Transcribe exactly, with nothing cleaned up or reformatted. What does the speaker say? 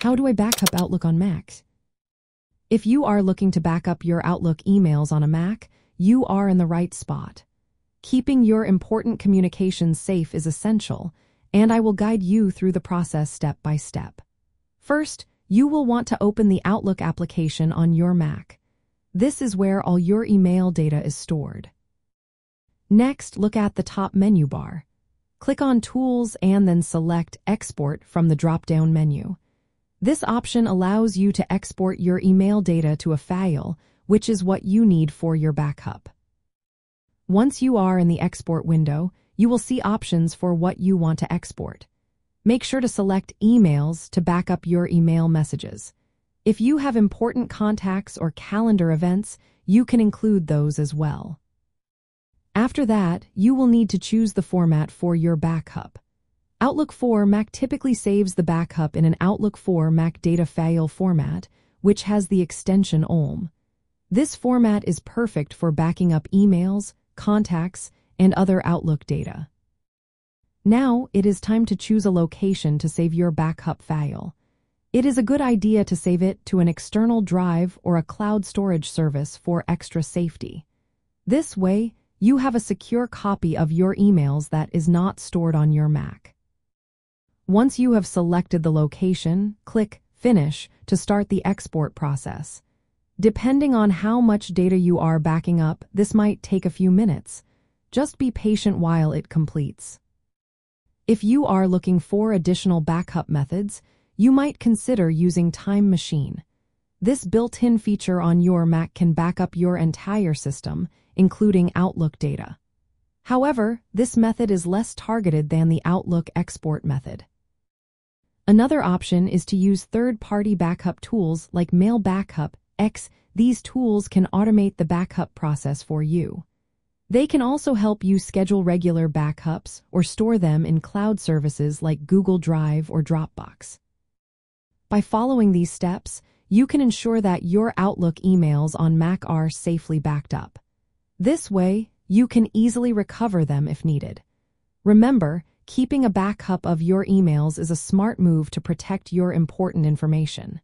How do I back up Outlook on Macs? If you are looking to back up your Outlook emails on a Mac, you are in the right spot. Keeping your important communications safe is essential, and I will guide you through the process step by step. First, you will want to open the Outlook application on your Mac. This is where all your email data is stored. Next, look at the top menu bar. Click on Tools and then select Export from the drop-down menu. This option allows you to export your email data to a file, which is what you need for your backup. Once you are in the export window, you will see options for what you want to export. Make sure to select Emails to back up your email messages. If you have important contacts or calendar events, you can include those as well. After that, you will need to choose the format for your backup. Outlook for Mac typically saves the backup in an Outlook for Mac data file format, which has the extension O L M. This format is perfect for backing up emails, contacts, and other Outlook data. Now, it is time to choose a location to save your backup file. It is a good idea to save it to an external drive or a cloud storage service for extra safety. This way, you have a secure copy of your emails that is not stored on your Mac. Once you have selected the location, click Finish to start the export process. Depending on how much data you are backing up, this might take a few minutes. Just be patient while it completes. If you are looking for additional backup methods, you might consider using Time Machine. This built-in feature on your Mac can back up your entire system, including Outlook data. However, this method is less targeted than the Outlook export method. Another option is to use third-party backup tools like Mail Backup X. These tools can automate the backup process for you. They can also help you schedule regular backups or store them in cloud services like Google Drive or Dropbox. By following these steps, you can ensure that your Outlook emails on Mac are safely backed up. This way, you can easily recover them if needed. Remember, keeping a backup of your emails is a smart move to protect your important information.